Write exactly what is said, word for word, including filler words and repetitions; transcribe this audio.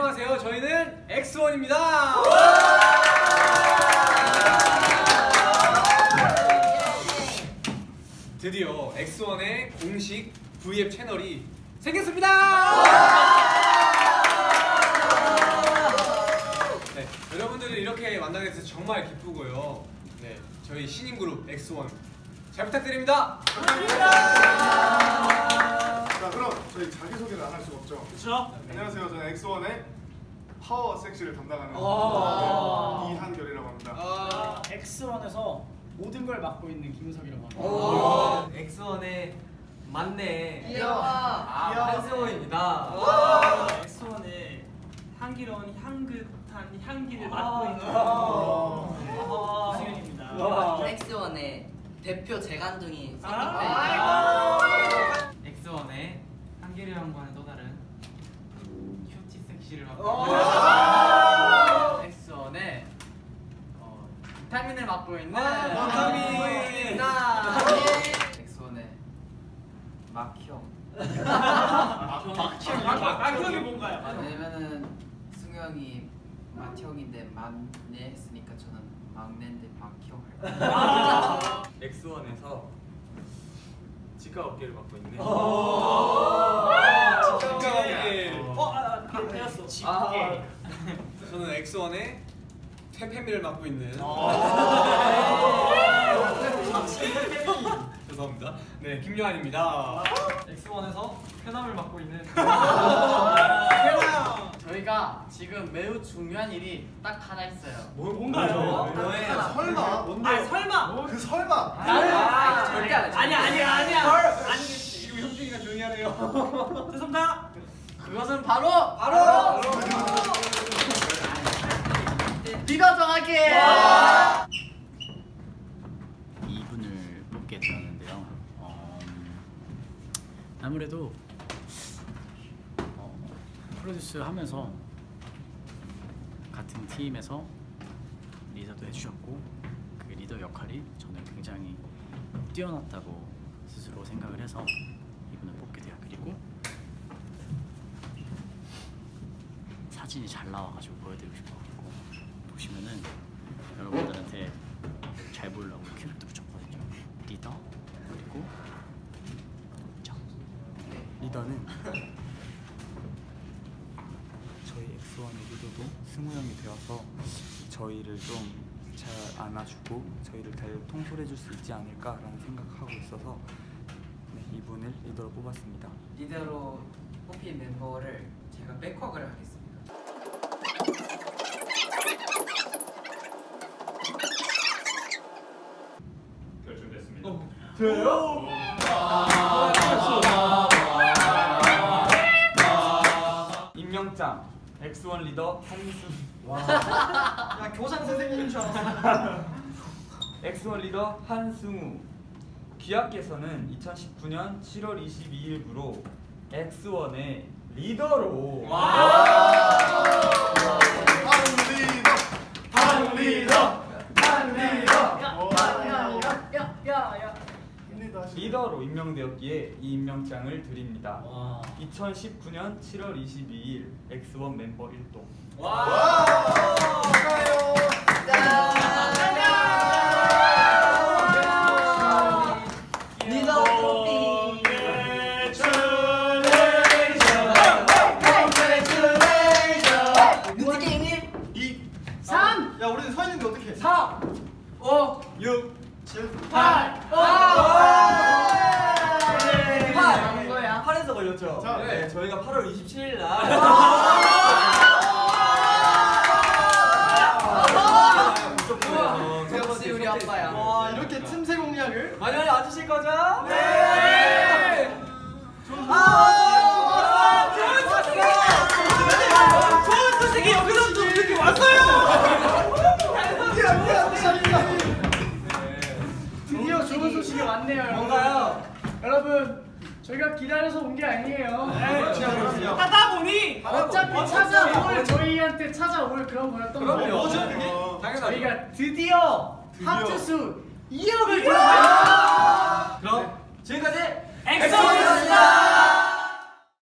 안녕하세요. 저희는 엑스원입니다. 드디어 엑스원의 공식 브이앱 채널이 생겼습니다. 네, 여러분들을 이렇게 만나게 돼서 정말 기쁘고요. 네, 저희 신인 그룹 엑스원 잘 부탁드립니다. 감사합니다. 자, 그럼 저희 자기소개를 안 할 수가 없죠. 그렇죠? 네. 안녕하세요. 저는 엑스원의 파워 섹시를 담당하는 이한결이라고 합니다. 아 엑스원에서 모든 걸 맡고 있는 김우석이라고 합니다. 엑스원의 만내 귀여워 아, 한승호입니다. 엑스원의 향기로운 향긋한 향기를 맡고 있는 이승윤입니다. 엑스원의 대표 재간둥이 생긴데 엑스원의 향기를 양보하는 또 다른 큐티 섹시를 맡고 엑스원의 어, 비타민을 맡고 있는 비타민입니다. 엑스원의 막형 막형 막형이 뭔가요? 왜냐면은 승영이 맏형인데 막내 했으니까 저는 막내인데 막형. 엑스원에서 치과 어깨를 맡고 있네. 치과 어깨. 어, 아, 배웠어. 치과. 저는 엑스원의 퇴폐미를 맡고 있는. 죄송합니다. 네, 김요한입니다. 엑스원에서 쾌남을 맡고 있는. 저희가 지금 매우 중요한 일이 딱 하나 있어요. 뭐, 뭔가요? 뭐예요? 설마? 뭔데? 아니, 설마! 그 설마! 나는 아, 절대 안 해. 아니야, 아니야, 아니야! 헐! 아니, 지금 형준이가 조용히 하네요. 죄송합니다! 그것은 바로! 바로! 바로! 리더 정하기! 이분을 뽑게 되었는데요. 어, 아무래도 프로듀스 하면서 같은 팀에서 리더도 해주셨고 그 리더 역할이 저는 굉장히 뛰어났다고 스스로 생각을 해서 이분을 뽑게 돼요. 그리고 사진이 잘 나와가지고 보여드리고 싶었고 보시면은 여러분들한테 잘 보이려고 큐를 또 붙였거든요. 리더 그리고 정 리더는 엑스원의 리더도 승우 형이 되어서 저희를 좀 잘 안아주고 저희를 잘 통솔해줄 수 있지 않을까라는 생각하고 있어서 네, 이분을 리더로 뽑았습니다. 리더로 뽑힌 멤버를 제가 백허그를 하겠습니다. 결정됐습니다. 어, 돼요? 임명장 엑스원 리더 한민수. 와. 야, 교장 선생님인 줄 알았어. 엑스원 리더 한승우. 귀하께서는 이천십구 년 칠월 이십이일부로 엑스원의 리더로. 와. 한리더. 한리더. 한리더. 야야야야야. 리더로 임명되었기에 이 임명장을 드립니다. 와. 이천십구 년 칠월 이십이일 엑스원 멤버 일동. 와! 축하해요. 짠! 리더 뽑기. Congratulations. Congratulations. 누구 게임이? 이 삼. 야, 우리는 서 있는데 어떻게 해? 사 오 육 칠 팔. 팔에서 걸렸죠? 자, 네. 네, 저희가 팔월 이십칠일 날 역시 우리 아빠야. 와, 이렇게 틈새 공략을 많이 많이 와주실 거죠? 네! 좋은 소식이! 좋은 소식이 여기서 또 이렇게 왔어요! 드디어 좋은 소식이 왔네요. 뭔가요? 여러분 저희가 기다려서 온 게 아니에요. 하다 보니 어차피 찾아올 저희한테 찾아올 그런 거였던 거예요. 뭐죠? 그게? 저희가 드디어 하트수 이억을 돌파했습니다. 그럼 지금까지 엑소였습니다.